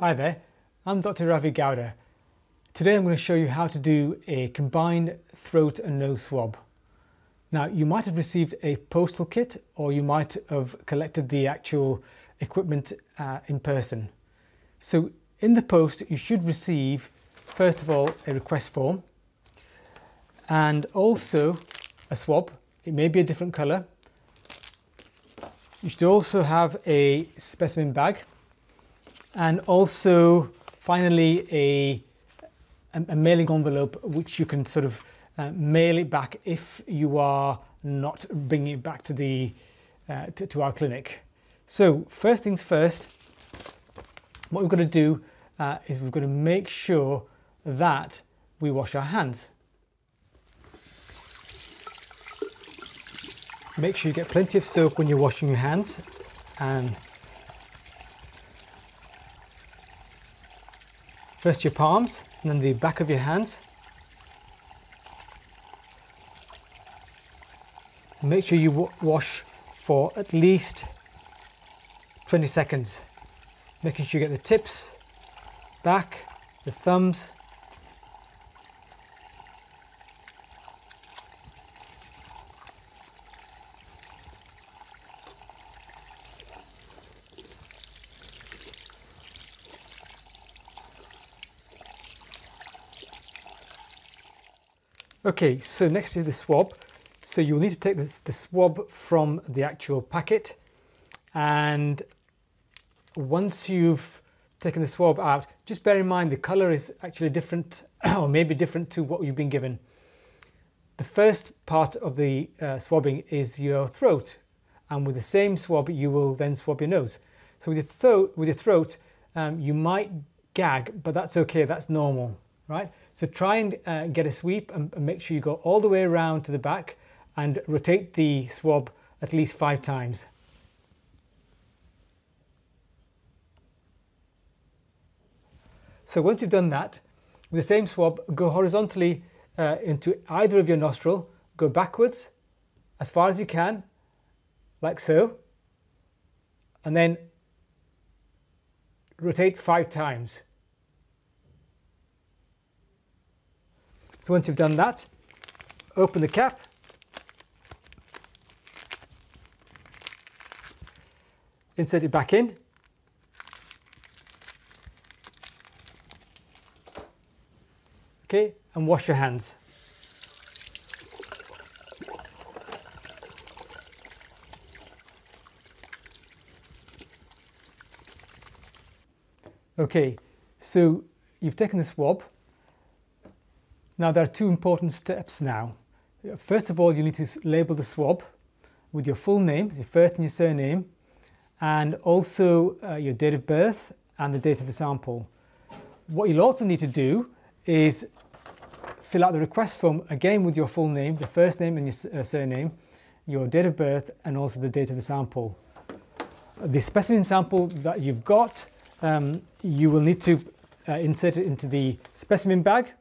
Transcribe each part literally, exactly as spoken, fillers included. Hi there, I'm Doctor Ravi Gowda. Today I'm going to show you how to do a combined throat and nose swab. Now, you might have received a postal kit or you might have collected the actual equipment uh, in person. So in the post you should receive, first of all, a request form and also a swab. It may be a different colour. You should also have a specimen bag. And also, finally, a, a mailing envelope which you can sort of uh, mail it back if you are not bringing it back to the uh, to, to our clinic. So first things first, what we're going to do uh, is we're going to make sure that we wash our hands. Make sure you get plenty of soap when you're washing your hands, and first your palms and then the back of your hands. Make sure you wa wash for at least twenty seconds. Making sure you get the tips, back, the thumbs. Okay, so next is the swab. So you'll need to take this, the swab from the actual packet, and once you've taken the swab out, just bear in mind the colour is actually different or maybe different to what you've been given. The first part of the uh, swabbing is your throat, and with the same swab you will then swab your nose. So with your, throat, with your throat um, you might gag, but that's okay, that's normal, right? So try and uh, get a sweep and, and make sure you go all the way around to the back and rotate the swab at least five times. So once you've done that, with the same swab, go horizontally uh, into either of your nostril, go backwards as far as you can, like so, and then rotate five times. So once you've done that, open the cap, insert it back in, okay, and wash your hands. Okay, so you've taken the swab. Now there are two important steps now. First of all, you need to label the swab with your full name, your first and your surname, and also uh, your date of birth and the date of the sample. What you'll also need to do is fill out the request form again with your full name, the first name and your uh, surname, your date of birth and also the date of the sample. The specimen sample that you've got, um, you will need to uh, insert it into the specimen bag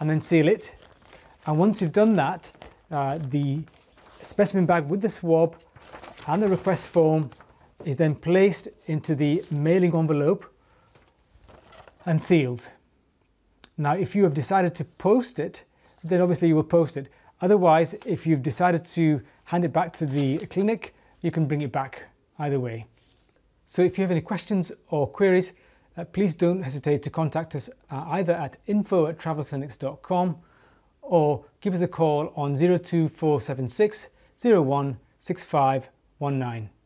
and then seal it, and once you've done that, uh, the specimen bag with the swab and the request form is then placed into the mailing envelope and sealed. Now if you have decided to post it, then obviously you will post it. Otherwise, if you've decided to hand it back to the clinic, you can bring it back either way. So if you have any questions or queries, Uh, please don't hesitate to contact us uh, either at info at travel clinics dot com or give us a call on zero two four seven six zero one six five one nine.